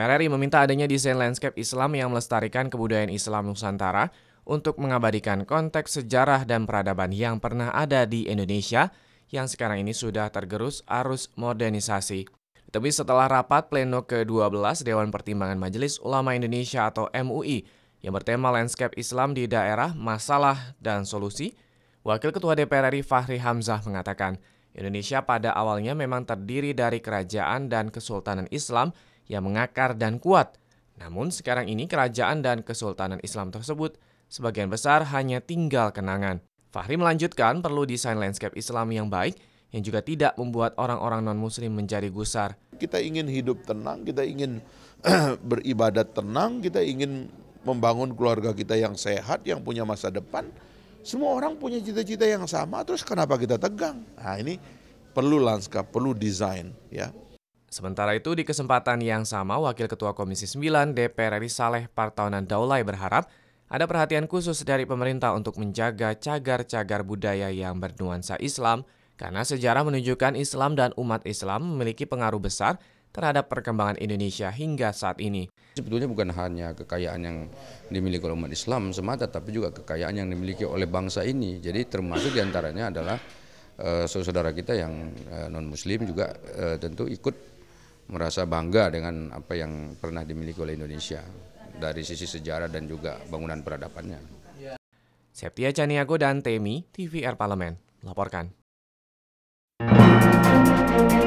DPR RI meminta adanya desain landscape Islam yang melestarikan kebudayaan Islam Nusantara untuk mengabadikan konteks sejarah dan peradaban yang pernah ada di Indonesia yang sekarang ini sudah tergerus arus modernisasi. Tetapi setelah rapat pleno ke-12 Dewan Pertimbangan Majelis Ulama Indonesia atau MUI yang bertema landscape Islam di daerah, masalah, dan solusi, Wakil Ketua DPR RI Fahri Hamzah mengatakan, Indonesia pada awalnya memang terdiri dari kerajaan dan kesultanan Islam yang mengakar dan kuat. Namun sekarang ini kerajaan dan kesultanan Islam tersebut sebagian besar hanya tinggal kenangan. Fahri melanjutkan perlu desain landscape Islam yang baik yang juga tidak membuat orang-orang non-muslim menjadi gusar. Kita ingin hidup tenang, kita ingin beribadat tenang, kita ingin membangun keluarga kita yang sehat, yang punya masa depan. Semua orang punya cita-cita yang sama, terus kenapa kita tegang? Nah, ini perlu lanskap, perlu desain, ya. Sementara itu, di kesempatan yang sama, Wakil Ketua Komisi 9 DPR RI Saleh Partaonan Daulay berharap ada perhatian khusus dari pemerintah untuk menjaga cagar-cagar budaya yang bernuansa Islam, karena sejarah menunjukkan Islam dan umat Islam memiliki pengaruh besar terhadap perkembangan Indonesia hingga saat ini. Sebetulnya bukan hanya kekayaan yang dimiliki oleh umat Islam semata, tapi juga kekayaan yang dimiliki oleh bangsa ini. Jadi termasuk diantaranya adalah saudara kita yang non-muslim juga tentu ikut merasa bangga dengan apa yang pernah dimiliki oleh Indonesia dari sisi sejarah dan juga bangunan peradabannya. Septia Caniago dan Temi, TVR Parlemen, melaporkan. We'll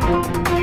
right back.